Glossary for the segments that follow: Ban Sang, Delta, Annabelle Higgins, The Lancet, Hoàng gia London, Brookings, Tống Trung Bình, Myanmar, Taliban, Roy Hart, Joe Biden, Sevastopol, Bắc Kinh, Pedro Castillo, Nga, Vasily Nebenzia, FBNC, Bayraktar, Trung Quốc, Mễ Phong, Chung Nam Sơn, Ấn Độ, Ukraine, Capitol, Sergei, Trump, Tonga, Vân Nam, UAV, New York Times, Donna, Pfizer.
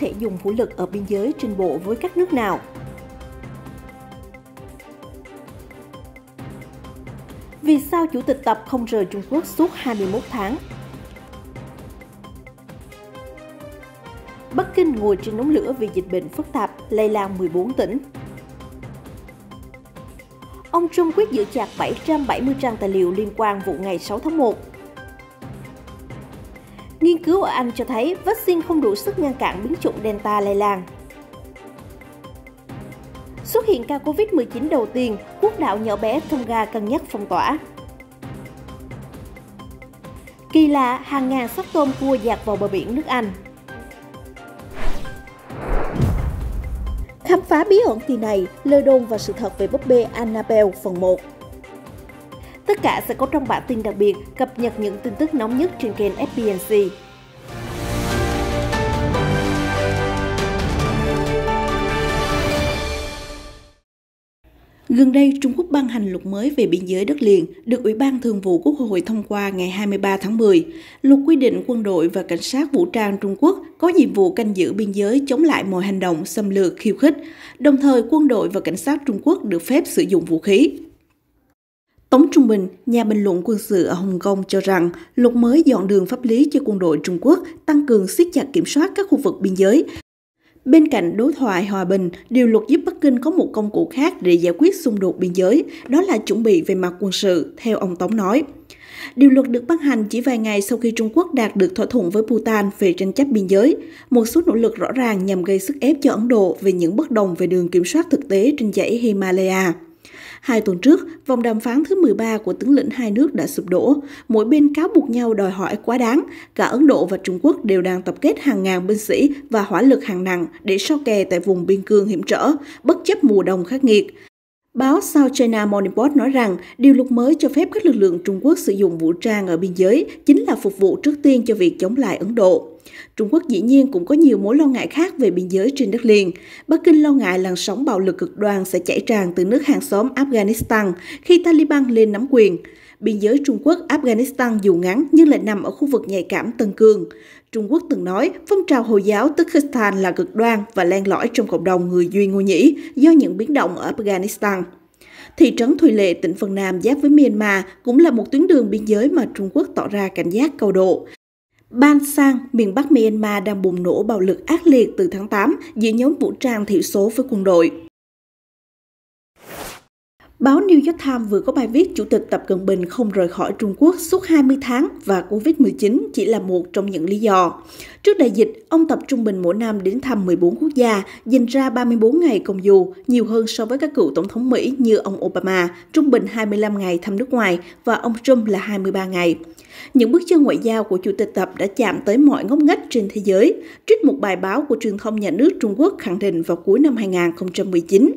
thể dùng vũ lực ở biên giới trên bộ với các nước nào. Vì sao Chủ tịch Tập không rời Trung Quốc suốt 21 tháng? Bắc Kinh ngồi trên đống lửa vì dịch bệnh phức tạp, lây lan 14 tỉnh. Ông Trump quyết giữ chặt 770 trang tài liệu liên quan vụ ngày 6 tháng 1. Nghiên cứu ở Anh cho thấy vaccine không đủ sức ngăn cản biến chủng Delta lây lan. Xuất hiện ca Covid-19 đầu tiên, quốc đảo nhỏ bé Tonga cân nhắc phong tỏa. Kỳ lạ, hàng ngàn xác tôm cua dạt vào bờ biển nước Anh. Khám phá bí ẩn kỳ này, lời đồn và sự thật về búp bê Annabelle phần 1. Tất cả sẽ có trong bản tin đặc biệt cập nhật những tin tức nóng nhất trên kênh FBNC. Gần đây, Trung Quốc ban hành luật mới về biên giới đất liền, được Ủy ban Thường vụ Quốc hội thông qua ngày 23 tháng 10. Luật quy định quân đội và cảnh sát vũ trang Trung Quốc có nhiệm vụ canh giữ biên giới chống lại mọi hành động xâm lược khiêu khích, đồng thời quân đội và cảnh sát Trung Quốc được phép sử dụng vũ khí. Tống Trung Bình, nhà bình luận quân sự ở Hồng Kông cho rằng luật mới dọn đường pháp lý cho quân đội Trung Quốc, tăng cường siết chặt kiểm soát các khu vực biên giới. Bên cạnh đối thoại hòa bình, điều luật giúp Bắc Kinh có một công cụ khác để giải quyết xung đột biên giới, đó là chuẩn bị về mặt quân sự, theo ông Tống nói. Điều luật được ban hành chỉ vài ngày sau khi Trung Quốc đạt được thỏa thuận với Bhutan về tranh chấp biên giới, một số nỗ lực rõ ràng nhằm gây sức ép cho Ấn Độ về những bất đồng về đường kiểm soát thực tế trên dãy Himalaya. Hai tuần trước, vòng đàm phán thứ 13 của tướng lĩnh hai nước đã sụp đổ. Mỗi bên cáo buộc nhau đòi hỏi quá đáng. Cả Ấn Độ và Trung Quốc đều đang tập kết hàng ngàn binh sĩ và hỏa lực hạng nặng để so kè tại vùng biên cương hiểm trở, bất chấp mùa đông khắc nghiệt. Báo South China Morning Post nói rằng, điều luật mới cho phép các lực lượng Trung Quốc sử dụng vũ trang ở biên giới chính là phục vụ trước tiên cho việc chống lại Ấn Độ. Trung Quốc dĩ nhiên cũng có nhiều mối lo ngại khác về biên giới trên đất liền. Bắc Kinh lo ngại làn sóng bạo lực cực đoan sẽ chảy tràn từ nước hàng xóm Afghanistan khi Taliban lên nắm quyền. Biên giới Trung Quốc-Afghanistan dù ngắn nhưng lại nằm ở khu vực nhạy cảm Tân Cương. Trung Quốc từng nói phong trào Hồi giáo Turkestan là cực đoan và len lỏi trong cộng đồng người Duy Ngô Nhĩ do những biến động ở Afghanistan. Thị trấn Thủy Lệ, tỉnh Vân Nam giáp với Myanmar cũng là một tuyến đường biên giới mà Trung Quốc tỏ ra cảnh giác cao độ. Ban Sang, miền Bắc Myanmar đang bùng nổ bạo lực ác liệt từ tháng 8 giữa nhóm vũ trang thiểu số với quân đội. Báo New York Times vừa có bài viết Chủ tịch Tập Cận Bình không rời khỏi Trung Quốc suốt 20 tháng và Covid-19 chỉ là một trong những lý do. Trước đại dịch, ông Tập trung bình mỗi năm đến thăm 14 quốc gia, dành ra 34 ngày công du, nhiều hơn so với các cựu tổng thống Mỹ như ông Obama, trung bình 25 ngày thăm nước ngoài và ông Trump là 23 ngày. Những bước chân ngoại giao của Chủ tịch Tập đã chạm tới mọi ngóc ngách trên thế giới, trích một bài báo của truyền thông nhà nước Trung Quốc khẳng định vào cuối năm 2019.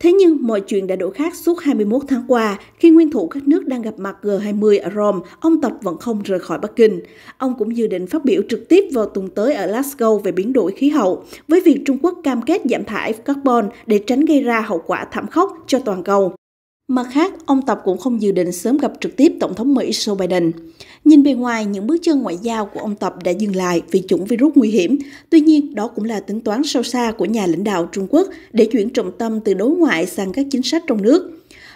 Thế nhưng, mọi chuyện đã đổi khác suốt 21 tháng qua, khi nguyên thủ các nước đang gặp mặt G20 ở Rome, ông Tập vẫn không rời khỏi Bắc Kinh. Ông cũng dự định phát biểu trực tiếp vào tuần tới ở Glasgow về biến đổi khí hậu, với việc Trung Quốc cam kết giảm thải carbon để tránh gây ra hậu quả thảm khốc cho toàn cầu. Mặt khác, ông Tập cũng không dự định sớm gặp trực tiếp Tổng thống Mỹ Joe Biden. Nhìn bề ngoài, những bước chân ngoại giao của ông Tập đã dừng lại vì chủng virus nguy hiểm. Tuy nhiên, đó cũng là tính toán sâu xa của nhà lãnh đạo Trung Quốc để chuyển trọng tâm từ đối ngoại sang các chính sách trong nước.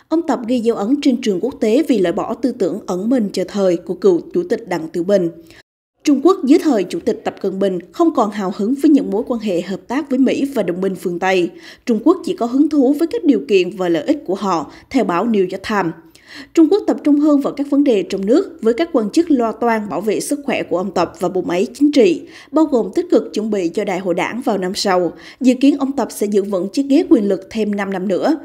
Ông Tập ghi dấu ấn trên trường quốc tế vì loại bỏ tư tưởng ẩn mình chờ thời của cựu Chủ tịch Đặng Tiểu Bình. Trung Quốc dưới thời Chủ tịch Tập Cận Bình không còn hào hứng với những mối quan hệ hợp tác với Mỹ và đồng minh phương Tây. Trung Quốc chỉ có hứng thú với các điều kiện và lợi ích của họ, theo báo New York Times. Trung Quốc tập trung hơn vào các vấn đề trong nước với các quan chức lo toan bảo vệ sức khỏe của ông Tập và bộ máy chính trị, bao gồm tích cực chuẩn bị cho đại hội đảng vào năm sau. Dự kiến ông Tập sẽ giữ vững chiếc ghế quyền lực thêm 5 năm nữa.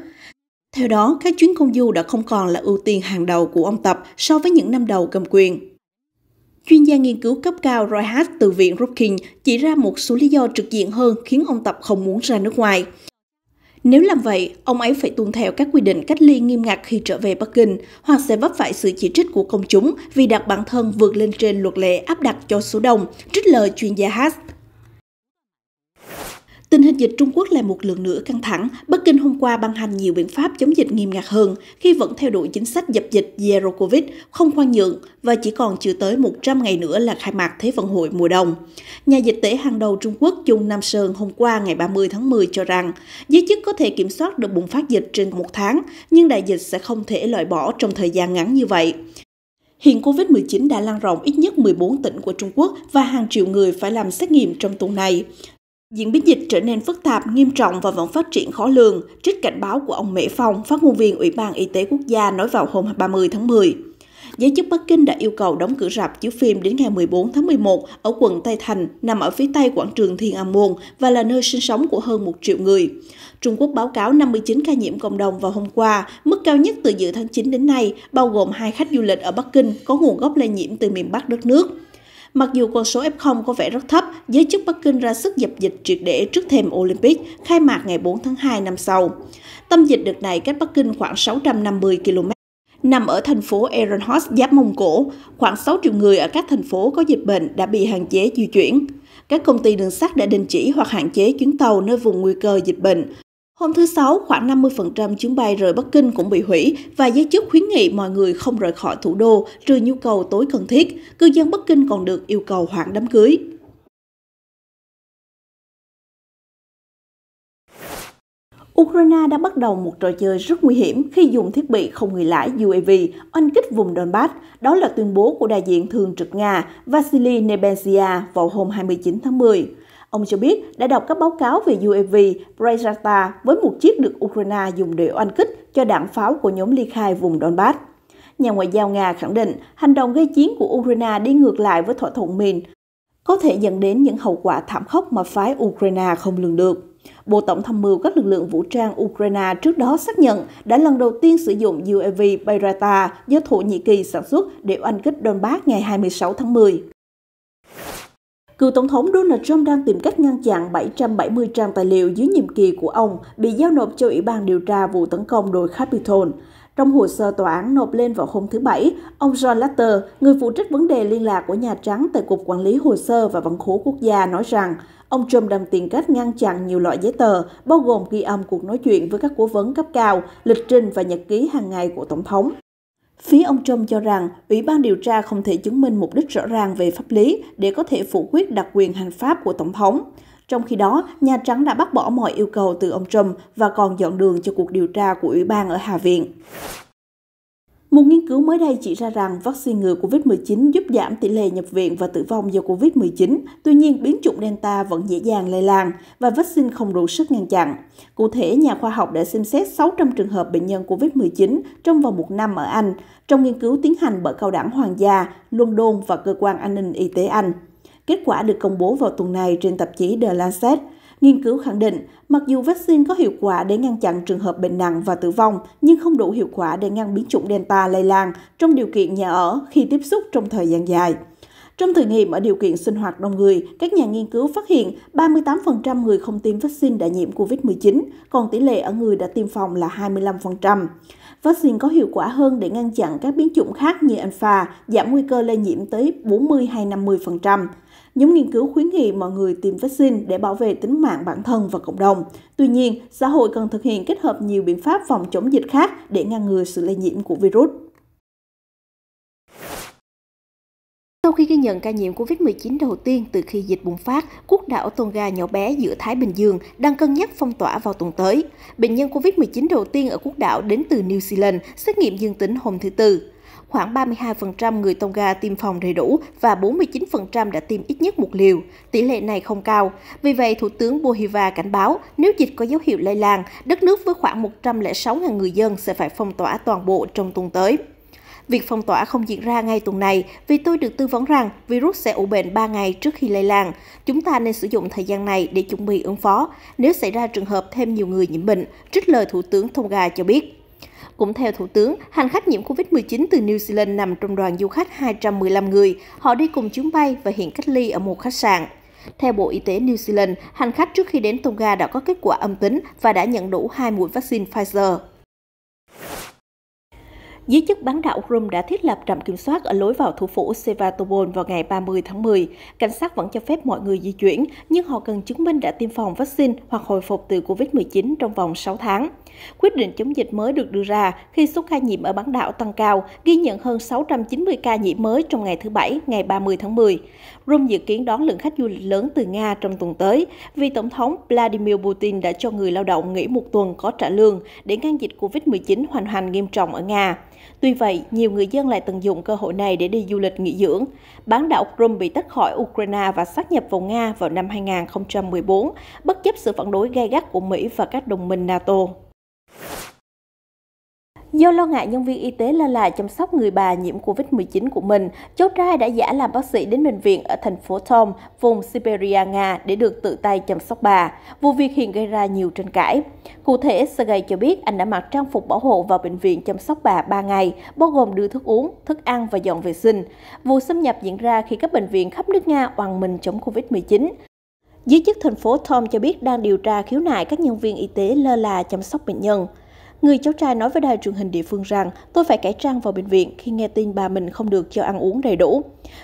Theo đó, các chuyến công du đã không còn là ưu tiên hàng đầu của ông Tập so với những năm đầu cầm quyền. Chuyên gia nghiên cứu cấp cao Roy Hart từ Viện Brookings chỉ ra một số lý do trực diện hơn khiến ông Tập không muốn ra nước ngoài. Nếu làm vậy, ông ấy phải tuân theo các quy định cách ly nghiêm ngặt khi trở về Bắc Kinh, hoặc sẽ vấp phải sự chỉ trích của công chúng vì đặt bản thân vượt lên trên luật lệ áp đặt cho số đông, trích lời chuyên gia Hart. Tình hình dịch Trung Quốc là một lần nữa căng thẳng. Bắc Kinh hôm qua ban hành nhiều biện pháp chống dịch nghiêm ngặt hơn khi vẫn theo đuổi chính sách dập dịch Zero Covid, không khoan nhượng và chỉ còn chưa tới 100 ngày nữa là khai mạc Thế vận hội mùa đông. Nhà dịch tễ hàng đầu Trung Quốc Chung Nam Sơn hôm qua ngày 30 tháng 10 cho rằng giới chức có thể kiểm soát được bùng phát dịch trên một tháng, nhưng đại dịch sẽ không thể loại bỏ trong thời gian ngắn như vậy. Hiện Covid-19 đã lan rộng ít nhất 14 tỉnh của Trung Quốc và hàng triệu người phải làm xét nghiệm trong tuần này. Diễn biến dịch trở nên phức tạp, nghiêm trọng và vẫn phát triển khó lường, trích cảnh báo của ông Mễ Phong, phát ngôn viên Ủy ban Y tế Quốc gia nói vào hôm 30 tháng 10. Giới chức Bắc Kinh đã yêu cầu đóng cửa rạp chiếu phim đến ngày 14 tháng 11 ở quận Tây Thành, nằm ở phía tây quảng trường Thiên An Môn và là nơi sinh sống của hơn 1 triệu người. Trung Quốc báo cáo 59 ca nhiễm cộng đồng vào hôm qua, mức cao nhất từ giữa tháng 9 đến nay, bao gồm 2 khách du lịch ở Bắc Kinh có nguồn gốc lây nhiễm từ miền Bắc đất nước. Mặc dù con số F0 có vẻ rất thấp, giới chức Bắc Kinh ra sức dập dịch triệt để trước thềm Olympic, khai mạc ngày 4 tháng 2 năm sau. Tâm dịch đợt này cách Bắc Kinh khoảng 650 km, nằm ở thành phố Ehrenhorst giáp Mông Cổ. Khoảng 6 triệu người ở các thành phố có dịch bệnh đã bị hạn chế di chuyển. Các công ty đường sắt đã đình chỉ hoặc hạn chế chuyến tàu nơi vùng nguy cơ dịch bệnh. Hôm thứ Sáu, khoảng 50% chuyến bay rời Bắc Kinh cũng bị hủy và giới chức khuyến nghị mọi người không rời khỏi thủ đô, trừ nhu cầu tối cần thiết. Cư dân Bắc Kinh còn được yêu cầu hoãn đám cưới. Ukraine đã bắt đầu một trò chơi rất nguy hiểm khi dùng thiết bị không người lái UAV oanh kích vùng Donbass. Đó là tuyên bố của đại diện thường trực Nga Vasily Nebenzia vào hôm 29 tháng 10. Ông cho biết đã đọc các báo cáo về UAV Bayraktar với một chiếc được Ukraine dùng để oanh kích cho đạn pháo của nhóm ly khai vùng Donbass. Nhà ngoại giao Nga khẳng định hành động gây chiến của Ukraine đi ngược lại với thỏa thuận Minsk, có thể dẫn đến những hậu quả thảm khốc mà phái Ukraine không lường được. Bộ Tổng tham mưu các lực lượng vũ trang Ukraine trước đó xác nhận đã lần đầu tiên sử dụng UAV Bayraktar do Thổ Nhĩ Kỳ sản xuất để oanh kích Donbass ngày 26 tháng 10. Cựu Tổng thống Donald Trump đang tìm cách ngăn chặn 770 trang tài liệu dưới nhiệm kỳ của ông bị giao nộp cho Ủy ban điều tra vụ tấn công đồi Capitol. Trong hồ sơ tòa án nộp lên vào hôm thứ Bảy, ông John Lasseter, người phụ trách vấn đề liên lạc của Nhà Trắng tại Cục Quản lý Hồ sơ và Văn khố Quốc gia nói rằng ông Trump đang tìm cách ngăn chặn nhiều loại giấy tờ, bao gồm ghi âm cuộc nói chuyện với các cố vấn cấp cao, lịch trình và nhật ký hàng ngày của Tổng thống. Phía ông Trump cho rằng Ủy ban điều tra không thể chứng minh mục đích rõ ràng về pháp lý để có thể phủ quyết đặc quyền hành pháp của Tổng thống. Trong khi đó, Nhà Trắng đã bác bỏ mọi yêu cầu từ ông Trump và còn dọn đường cho cuộc điều tra của Ủy ban ở Hạ viện. Một nghiên cứu mới đây chỉ ra rằng vaccine ngừa COVID-19 giúp giảm tỷ lệ nhập viện và tử vong do COVID-19, tuy nhiên biến chủng Delta vẫn dễ dàng lây lan và vaccine không đủ sức ngăn chặn. Cụ thể, nhà khoa học đã xem xét 600 trường hợp bệnh nhân COVID-19 trong vòng một năm ở Anh, trong nghiên cứu tiến hành bởi Cao đẳng Hoàng gia, London và Cơ quan An ninh Y tế Anh. Kết quả được công bố vào tuần này trên tạp chí The Lancet. Nghiên cứu khẳng định, mặc dù vaccine có hiệu quả để ngăn chặn trường hợp bệnh nặng và tử vong, nhưng không đủ hiệu quả để ngăn biến chủng Delta lây lan trong điều kiện nhà ở khi tiếp xúc trong thời gian dài. Trong thử nghiệm ở điều kiện sinh hoạt đông người, các nhà nghiên cứu phát hiện 38% người không tiêm vaccine đã nhiễm COVID-19, còn tỷ lệ ở người đã tiêm phòng là 25%. Vaccine có hiệu quả hơn để ngăn chặn các biến chủng khác như Alpha, giảm nguy cơ lây nhiễm tới 40 hay 50%. Nhóm nghiên cứu khuyến nghị mọi người tiêm vaccine để bảo vệ tính mạng bản thân và cộng đồng. Tuy nhiên, xã hội cần thực hiện kết hợp nhiều biện pháp phòng chống dịch khác để ngăn ngừa sự lây nhiễm của virus. Sau khi ghi nhận ca nhiễm COVID-19 đầu tiên từ khi dịch bùng phát, quốc đảo Tonga nhỏ bé giữa Thái Bình Dương đang cân nhắc phong tỏa vào tuần tới. Bệnh nhân COVID-19 đầu tiên ở quốc đảo đến từ New Zealand, xét nghiệm dương tính hôm thứ Tư. Khoảng 32% người Tonga tiêm phòng đầy đủ và 49% đã tiêm ít nhất một liều. Tỷ lệ này không cao. Vì vậy, Thủ tướng Bohiva cảnh báo nếu dịch có dấu hiệu lây lan, đất nước với khoảng 106.000 người dân sẽ phải phong tỏa toàn bộ trong tuần tới. Việc phong tỏa không diễn ra ngay tuần này vì tôi được tư vấn rằng virus sẽ ủ bệnh 3 ngày trước khi lây lan. Chúng ta nên sử dụng thời gian này để chuẩn bị ứng phó nếu xảy ra trường hợp thêm nhiều người nhiễm bệnh, trích lời Thủ tướng Tonga cho biết. Cũng theo Thủ tướng, hành khách nhiễm COVID-19 từ New Zealand nằm trong đoàn du khách 215 người. Họ đi cùng chuyến bay và hiện cách ly ở một khách sạn. Theo Bộ Y tế New Zealand, hành khách trước khi đến Tonga đã có kết quả âm tính và đã nhận đủ 2 mũi vaccine Pfizer. Giới chức bán đảo Crimea đã thiết lập trạm kiểm soát ở lối vào thủ phủ Sevastopol vào ngày 30 tháng 10. Cảnh sát vẫn cho phép mọi người di chuyển, nhưng họ cần chứng minh đã tiêm phòng vaccine hoặc hồi phục từ COVID-19 trong vòng 6 tháng. Quyết định chống dịch mới được đưa ra khi số ca nhiễm ở bán đảo tăng cao, ghi nhận hơn 690 ca nhiễm mới trong ngày thứ Bảy, ngày 30 tháng 10. Rome dự kiến đón lượng khách du lịch lớn từ Nga trong tuần tới, vì Tổng thống Vladimir Putin đã cho người lao động nghỉ một tuần có trả lương để ngăn dịch COVID-19 hoành hành nghiêm trọng ở Nga. Tuy vậy, nhiều người dân lại tận dụng cơ hội này để đi du lịch nghỉ dưỡng. Bán đảo Crimea bị tách khỏi Ukraine và sát nhập vào Nga vào năm 2014, bất chấp sự phản đối gay gắt của Mỹ và các đồng minh NATO. Do lo ngại nhân viên y tế lơ là chăm sóc người bà nhiễm COVID-19 của mình, cháu trai đã giả làm bác sĩ đến bệnh viện ở thành phố Tom, vùng Siberia, Nga để được tự tay chăm sóc bà. Vụ việc hiện gây ra nhiều tranh cãi. Cụ thể, Sergei cho biết anh đã mặc trang phục bảo hộ vào bệnh viện chăm sóc bà 3 ngày, bao gồm đưa thức uống, thức ăn và dọn vệ sinh. Vụ xâm nhập diễn ra khi các bệnh viện khắp nước Nga oằn mình chống COVID-19. Giới chức thành phố Tom cho biết đang điều tra khiếu nại các nhân viên y tế lơ là chăm sóc bệnh nhân. Người cháu trai nói với đài truyền hình địa phương rằng, tôi phải cải trang vào bệnh viện khi nghe tin bà mình không được cho ăn uống đầy đủ.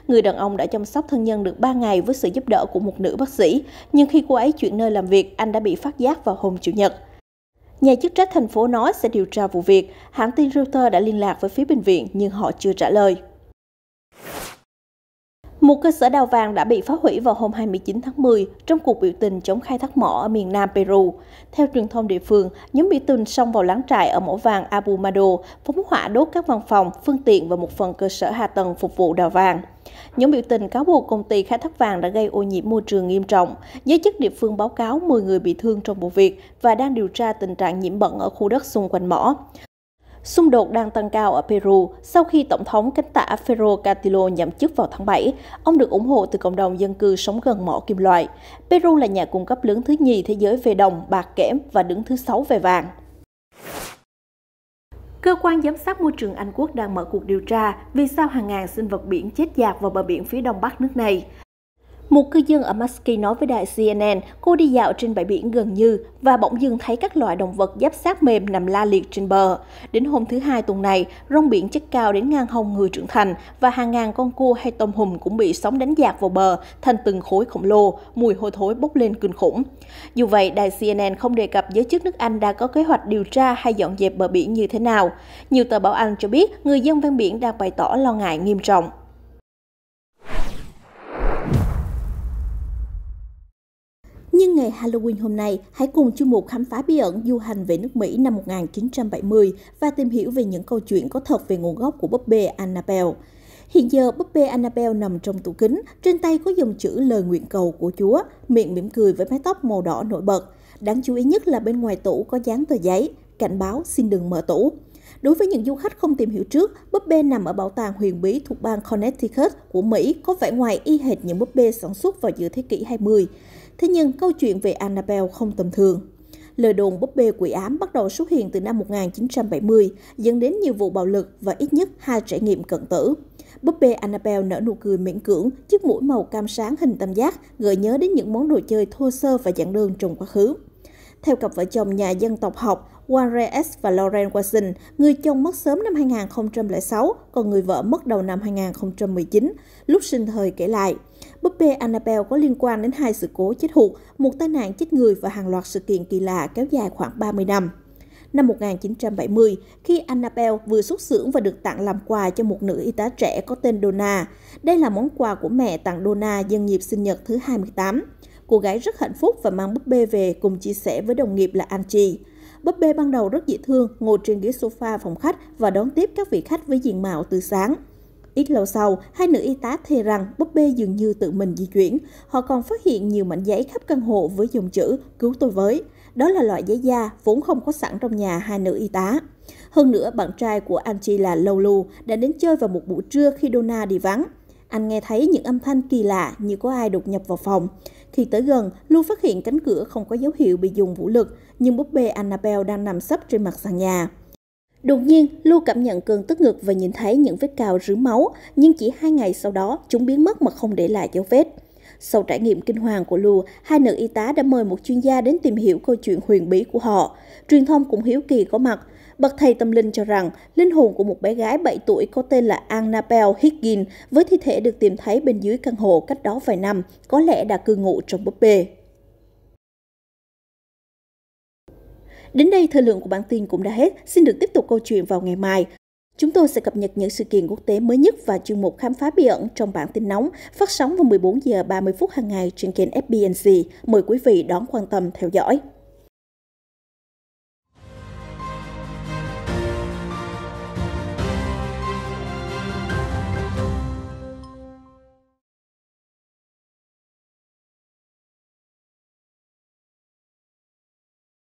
Người đàn ông đã chăm sóc thân nhân được 3 ngày với sự giúp đỡ của một nữ bác sĩ, nhưng khi cô ấy chuyển nơi làm việc, anh đã bị phát giác vào hôm Chủ nhật. Nhà chức trách thành phố nói sẽ điều tra vụ việc. Hãng tin Reuters đã liên lạc với phía bệnh viện nhưng họ chưa trả lời. Một cơ sở đào vàng đã bị phá hủy vào hôm 29 tháng 10 trong cuộc biểu tình chống khai thác mỏ ở miền nam Peru. Theo truyền thông địa phương, nhóm biểu tình xông vào láng trại ở mỏ vàng Abu Mado, phóng hỏa đốt các văn phòng, phương tiện và một phần cơ sở hạ tầng phục vụ đào vàng. Nhóm biểu tình cáo buộc công ty khai thác vàng đã gây ô nhiễm môi trường nghiêm trọng. Giới chức địa phương báo cáo 10 người bị thương trong vụ việc và đang điều tra tình trạng nhiễm bẩn ở khu đất xung quanh mỏ. Xung đột đang tăng cao ở Peru sau khi Tổng thống cánh tả Pedro Castillo nhậm chức vào tháng 7. Ông được ủng hộ từ cộng đồng dân cư sống gần mỏ kim loại. Peru là nhà cung cấp lớn thứ nhì thế giới về đồng, bạc kẽm và đứng thứ 6 về vàng. Cơ quan giám sát môi trường Anh Quốc đang mở cuộc điều tra vì sao hàng ngàn sinh vật biển chết dạt vào bờ biển phía đông bắc nước này. Một cư dân ở Muskie nói với đài CNN, cô đi dạo trên bãi biển gần như và bỗng dưng thấy các loại động vật giáp xác mềm nằm la liệt trên bờ. Đến hôm thứ Hai tuần này, rong biển chất cao đến ngang hông người trưởng thành và hàng ngàn con cua hay tôm hùm cũng bị sóng đánh dạt vào bờ thành từng khối khổng lồ, mùi hôi thối bốc lên kinh khủng. Dù vậy, đài CNN không đề cập giới chức nước Anh đã có kế hoạch điều tra hay dọn dẹp bờ biển như thế nào. Nhiều tờ báo Anh cho biết người dân ven biển đang bày tỏ lo ngại nghiêm trọng. Nhưng ngày Halloween hôm nay, hãy cùng chuyên mục khám phá bí ẩn du hành về nước Mỹ năm 1970 và tìm hiểu về những câu chuyện có thật về nguồn gốc của búp bê Annabelle. Hiện giờ, búp bê Annabelle nằm trong tủ kính, trên tay có dòng chữ lời nguyện cầu của Chúa, miệng mỉm cười với mái tóc màu đỏ nổi bật. Đáng chú ý nhất là bên ngoài tủ có dán tờ giấy, cảnh báo xin đừng mở tủ. Đối với những du khách không tìm hiểu trước, búp bê nằm ở bảo tàng huyền bí thuộc bang Connecticut của Mỹ có vẻ ngoài y hệt những búp bê sản xuất vào giữa thế kỷ 20. Thế nhưng, câu chuyện về Annabelle không tầm thường. Lời đồn búp bê quỷ ám bắt đầu xuất hiện từ năm 1970, dẫn đến nhiều vụ bạo lực và ít nhất 2 trải nghiệm cận tử. Búp bê Annabelle nở nụ cười miễn cưỡng, chiếc mũi màu cam sáng hình tam giác, gợi nhớ đến những món đồ chơi thô sơ và giản đơn trong quá khứ. Theo cặp vợ chồng nhà dân tộc học Warren S. và Lauren Watson, người chồng mất sớm năm 2006, còn người vợ mất đầu năm 2019, lúc sinh thời kể lại. Búp bê Annabelle có liên quan đến 2 sự cố chết hụt, một tai nạn chết người và hàng loạt sự kiện kỳ lạ kéo dài khoảng 30 năm. Năm 1970, khi Annabelle vừa xuất xưởng và được tặng làm quà cho một nữ y tá trẻ có tên Donna. Đây là món quà của mẹ tặng Donna nhân dịp sinh nhật thứ 28. Cô gái rất hạnh phúc và mang búp bê về cùng chia sẻ với đồng nghiệp là Angie. Búp bê ban đầu rất dễ thương, ngồi trên ghế sofa phòng khách và đón tiếp các vị khách với diện mạo tươi sáng. Ít lâu sau, hai nữ y tá thề rằng búp bê dường như tự mình di chuyển. Họ còn phát hiện nhiều mảnh giấy khắp căn hộ với dòng chữ "Cứu tôi với". Đó là loại giấy da vốn không có sẵn trong nhà hai nữ y tá. Hơn nữa, bạn trai của Angie là Lou đã đến chơi vào một buổi trưa khi Donna đi vắng. Anh nghe thấy những âm thanh kỳ lạ như có ai đột nhập vào phòng. Khi tới gần, Lou phát hiện cánh cửa không có dấu hiệu bị dùng vũ lực, nhưng búp bê Annabelle đang nằm sấp trên mặt sàn nhà. Đột nhiên, Lou cảm nhận cơn tức ngực và nhìn thấy những vết cào rướm máu, nhưng chỉ 2 ngày sau đó, chúng biến mất mà không để lại dấu vết. Sau trải nghiệm kinh hoàng của Lou, hai nữ y tá đã mời một chuyên gia đến tìm hiểu câu chuyện huyền bí của họ. Truyền thông cũng hiếu kỳ có mặt. Bậc thầy tâm linh cho rằng linh hồn của một bé gái 7 tuổi có tên là Annabelle Higgins với thi thể được tìm thấy bên dưới căn hộ cách đó vài năm, có lẽ đã cư ngụ trong búp bê. Đến đây, thời lượng của bản tin cũng đã hết. Xin được tiếp tục câu chuyện vào ngày mai. Chúng tôi sẽ cập nhật những sự kiện quốc tế mới nhất và chuyên mục khám phá bí ẩn trong bản tin nóng, phát sóng vào 14:30 hàng ngày trên kênh FBNC. Mời quý vị đón quan tâm theo dõi.